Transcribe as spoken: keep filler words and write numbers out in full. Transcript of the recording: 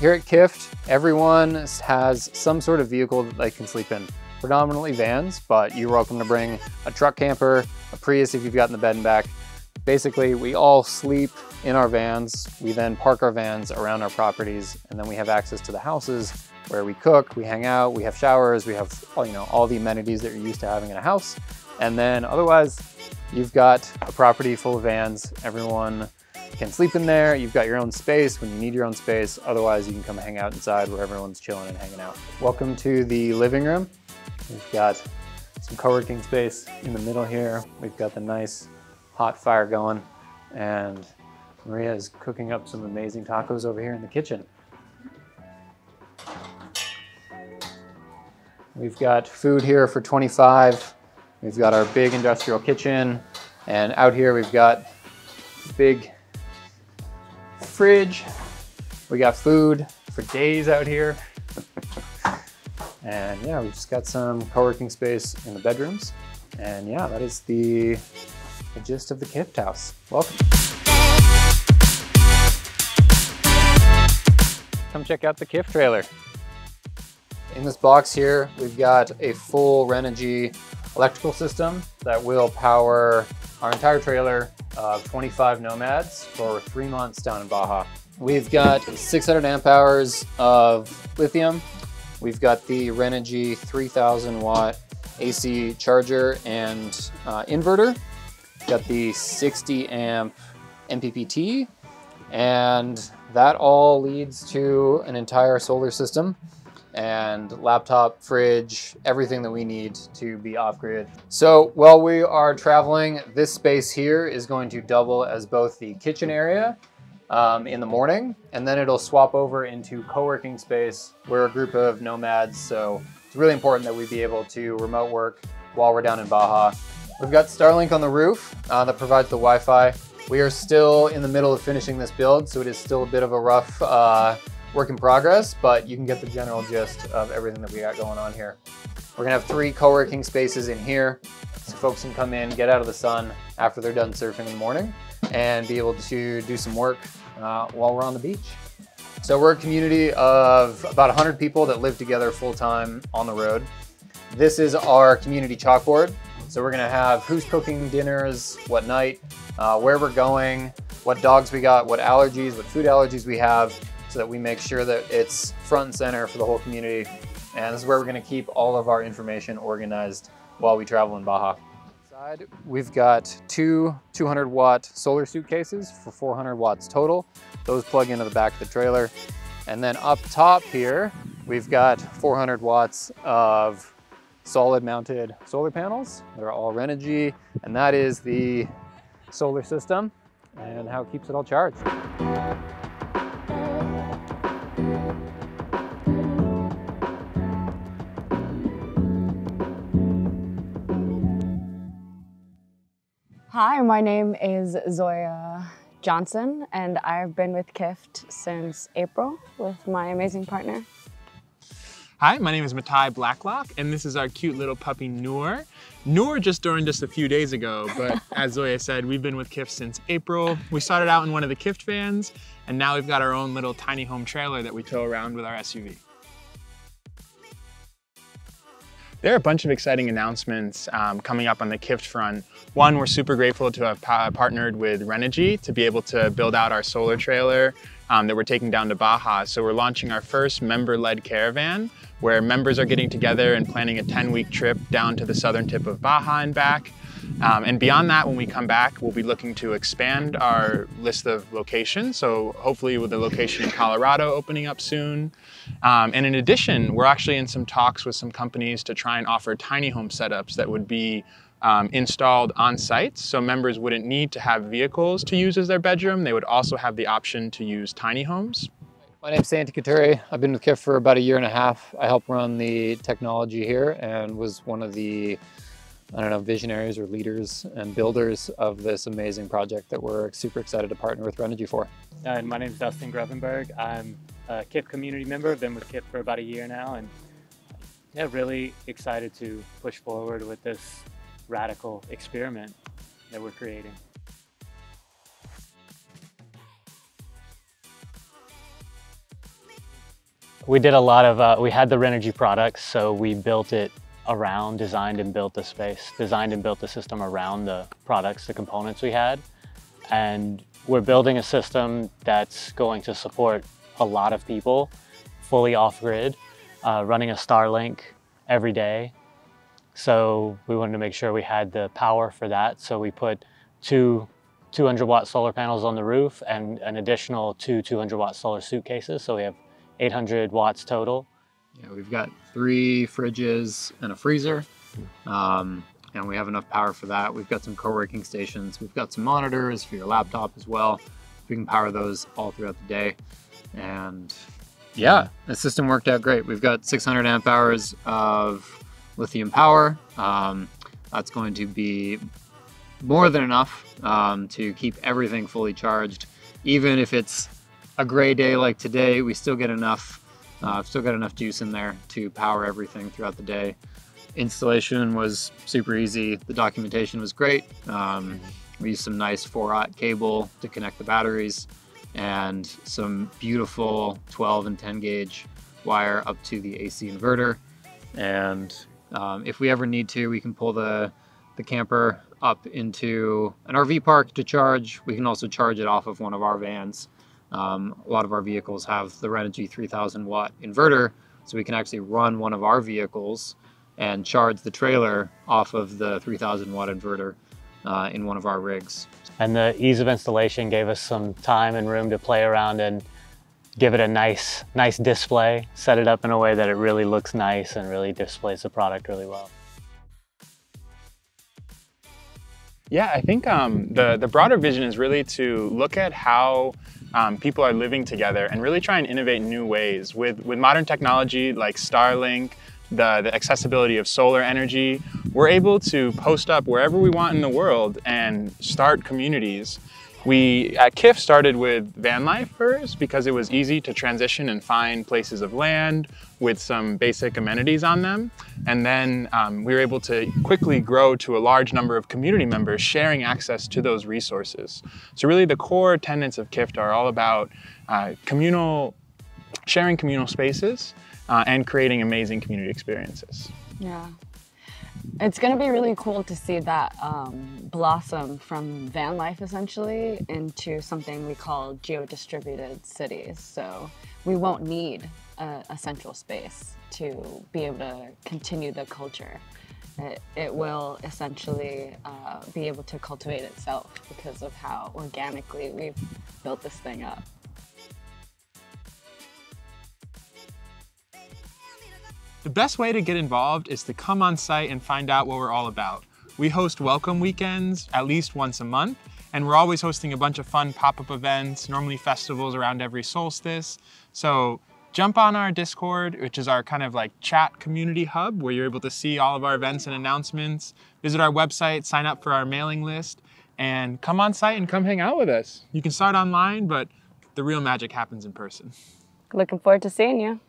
Here at Kift, everyone has some sort of vehicle that they can sleep in, predominantly vans, but you're welcome to bring a truck camper, a Prius if you've gotten the bed and back. Basically, we all sleep in our vans. We then park our vans around our properties, and then we have access to the houses where we cook, we hang out, we have showers, we have you know all the amenities that you're used to having in a house. And then otherwise, you've got a property full of vans. Everyone can sleep in there. You've got your own space when you need your own space. Otherwise, you can come hang out inside where everyone's chilling and hanging out. Welcome to the living room. We've got some co-working space in the middle here. We've got the nice hot fire going, and Maria is cooking up some amazing tacos over here in the kitchen. We've got food here for twenty-five. We've got our big industrial kitchen, and out here we've got big fridge. We got food for days out here. And yeah, we've just got some co-working space in the bedrooms. And yeah, that is the the gist of the Kift house. Welcome. Come check out the Kift trailer. In this box here, we've got a full Renogy electrical system that will power our entire trailer of twenty-five Nomads for three months down in Baja. We've got six hundred amp hours of lithium. We've got the Renogy three thousand watt A C charger and uh, inverter. Got the sixty amp M P P T, and that all leads to an entire solar system and laptop, fridge, everything that we need to be off-grid. So while we are traveling, this space here is going to double as both the kitchen area um, in the morning, and then it'll swap over into co-working space. We're a group of nomads, so it's really important that we be able to remote work while we're down in Baja. We've got Starlink on the roof uh, that provides the Wi-Fi. We are still in the middle of finishing this build, so it is still a bit of a rough uh, work in progress, but you can get the general gist of everything that we got going on here. We're gonna have three co-working spaces in here, so folks can come in, get out of the sun after they're done surfing in the morning, and be able to do some work uh, while we're on the beach. So we're a community of about one hundred people that live together full-time on the road. This is our community chalkboard. So we're gonna have who's cooking dinners, what night, uh, where we're going, what dogs we got, what allergies, what food allergies we have, so that we make sure that it's front and center for the whole community. And this is where we're gonna keep all of our information organized while we travel in Baja. Inside, we've got two two hundred watt solar suitcases for four hundred watts total. Those plug into the back of the trailer. And then up top here, we've got four hundred watts of solid mounted solar panels. They're all Renogy, and that is the solar system and how it keeps it all charged. Hi, my name is Zoya Johnson, and I've been with Kift since April with my amazing partner. Hi, my name is Matai Blacklock, and this is our cute little puppy, Noor. Noor just joined us a few days ago, but as Zoya said, we've been with Kift since April. We started out in one of the Kift vans, and now we've got our own little tiny home trailer that we tow around with our S U V. There are a bunch of exciting announcements um, coming up on the Kift front. One, we're super grateful to have pa partnered with Renogy to be able to build out our solar trailer um, that we're taking down to Baja. So we're launching our first member-led caravan, where members are getting together and planning a ten week trip down to the southern tip of Baja and back. Um, and beyond that, when we come back, we'll be looking to expand our list of locations. So hopefully with the location in Colorado opening up soon. Um, and in addition, we're actually in some talks with some companies to try and offer tiny home setups that would be um, installed on site. So members wouldn't need to have vehicles to use as their bedroom. They would also have the option to use tiny homes. My name's Santi Kateri. I've been with Kift for about a year and a half. I help run the technology here and was one of the I don't know, visionaries or leaders and builders of this amazing project that we're super excited to partner with Renogy for. And my name is Dustin Gruppenberg. I'm a Kift community member. I've been with Kift for about a year now, and yeah, really excited to push forward with this radical experiment that we're creating. We did a lot of, uh, we had the Renogy products, so we built it around, designed and built the space, designed and built the system around the products, the components we had. And we're building a system that's going to support a lot of people, fully off-grid, uh, running a Starlink every day. So we wanted to make sure we had the power for that. So we put two two hundred watt solar panels on the roof and an additional two two hundred watt solar suitcases. So we have eight hundred watts total. Yeah, we've got three fridges and a freezer, um, and we have enough power for that. We've got some co-working stations. We've got some monitors for your laptop as well. We can power those all throughout the day. And yeah, the system worked out great. We've got six hundred amp hours of lithium power. Um, that's going to be more than enough um, to keep everything fully charged. Even if it's a gray day like today, we still get enough, uh, still got enough juice in there to power everything throughout the day. Installation was super easy. The documentation was great. Um, we used some nice four aught cable to connect the batteries and some beautiful twelve and ten gauge wire up to the A C inverter. And um, if we ever need to, we can pull the, the camper up into an R V park to charge. We can also charge it off of one of our vans. Um, a lot of our vehicles have the Renogy three thousand watt inverter, so we can actually run one of our vehicles and charge the trailer off of the three thousand watt inverter uh, in one of our rigs. And the ease of installation gave us some time and room to play around and give it a nice, nice display, set it up in a way that it really looks nice and really displays the product really well. Yeah, I think um, the, the broader vision is really to look at how um, people are living together and really try and innovate new ways. With, with modern technology like Starlink, the, the accessibility of solar energy, we're able to post up wherever we want in the world and start communities. We at Kift started with van life first because it was easy to transition and find places of land with some basic amenities on them. And then um, we were able to quickly grow to a large number of community members sharing access to those resources. So really the core tenets of Kift are all about uh, communal, sharing communal spaces uh, and creating amazing community experiences. Yeah. It's going to be really cool to see that um, blossom from van life essentially into something we call geo-distributed cities. So we won't need a, a central space to be able to continue the culture. It, it will essentially uh, be able to cultivate itself because of how organically we've built this thing up. The best way to get involved is to come on site and find out what we're all about. We host welcome weekends at least once a month, and we're always hosting a bunch of fun pop-up events, normally festivals around every solstice. So jump on our Discord, which is our kind of like chat community hub where you're able to see all of our events and announcements. Visit our website, sign up for our mailing list, and come on site and come hang out with us. You can start online, but the real magic happens in person. Looking forward to seeing you.